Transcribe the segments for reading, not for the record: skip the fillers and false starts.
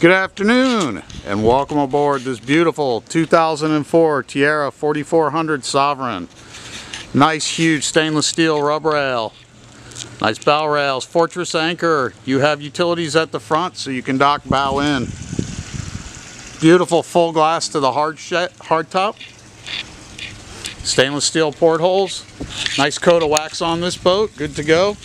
Good afternoon and welcome aboard this beautiful 2004 Tiara 4400 Sovran. Nice huge stainless steel rub rail, nice bow rails, fortress anchor. You have utilities at the front so you can dock bow in. Beautiful full glass to the hard top. Stainless steel portholes. Nice coat of wax on this boat, good to go.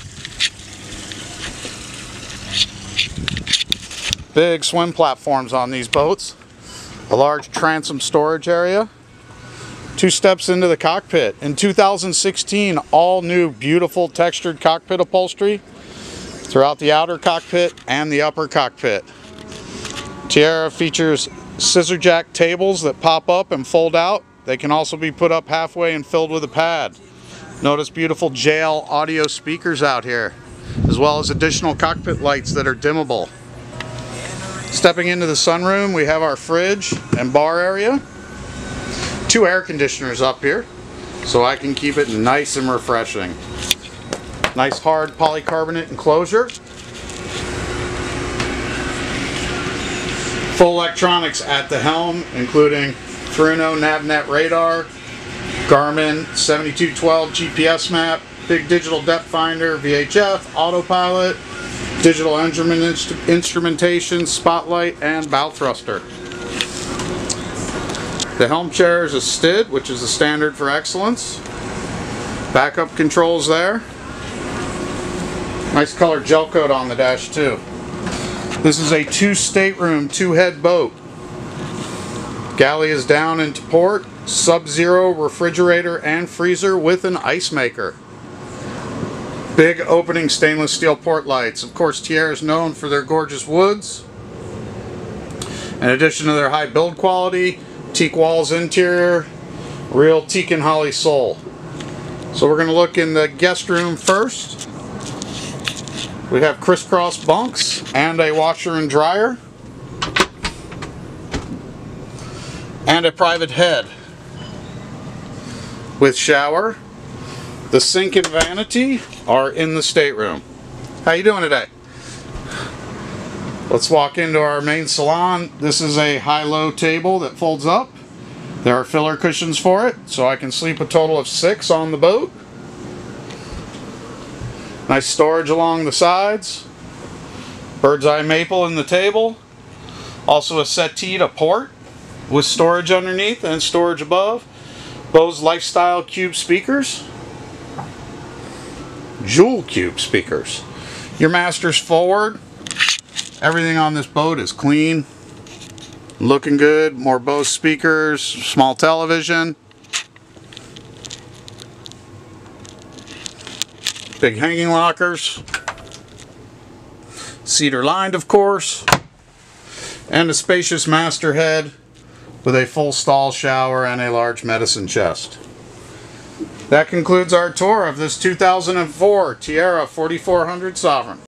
Big swim platforms on these boats, a large transom storage area, two steps into the cockpit. In 2016, all new beautiful textured cockpit upholstery throughout the outer cockpit and the upper cockpit. Tiara features scissor jack tables that pop up and fold out. They can also be put up halfway and filled with a pad. Notice beautiful JL Audio speakers out here, as well as additional cockpit lights that are dimmable. Stepping into the sunroom, we have our fridge and bar area. Two air conditioners up here, so I can keep it nice and refreshing. Nice hard polycarbonate enclosure. Full electronics at the helm, including Furuno NavNet radar, Garmin 7212 GPS map, big digital depth finder, VHF, autopilot, digital instrumentation, spotlight, and bow thruster. The helm chair is a Stidd, which is the standard for excellence. Backup controls there. Nice colored gel coat on the dash too. This is a two-stateroom, two-head boat. Galley is down into port. Sub-zero refrigerator and freezer with an ice maker. Big opening stainless steel port lights. Of course, Tiara is known for their gorgeous woods. In addition to their high build quality, teak walls interior, real teak and holly sole. So we're going to look in the guest room first. We have crisscross bunks and a washer and dryer. And a private head with shower. The sink and vanity are in the stateroom. How you doing today? Let's walk into our main salon. This is a high-low table that folds up. There are filler cushions for it, so I can sleep a total of 6 on the boat. Nice storage along the sides. Bird's eye maple in the table. Also a settee to port with storage underneath and storage above. Bose Lifestyle Cube speakers. Jewel Cube speakers. Your master's forward. Everything on this boat is clean, looking good. More Bose speakers, small television, big hanging lockers, cedar lined of course, and a spacious master head with a full stall shower and a large medicine chest. That concludes our tour of this 2004 Tiara 4400 Sovran.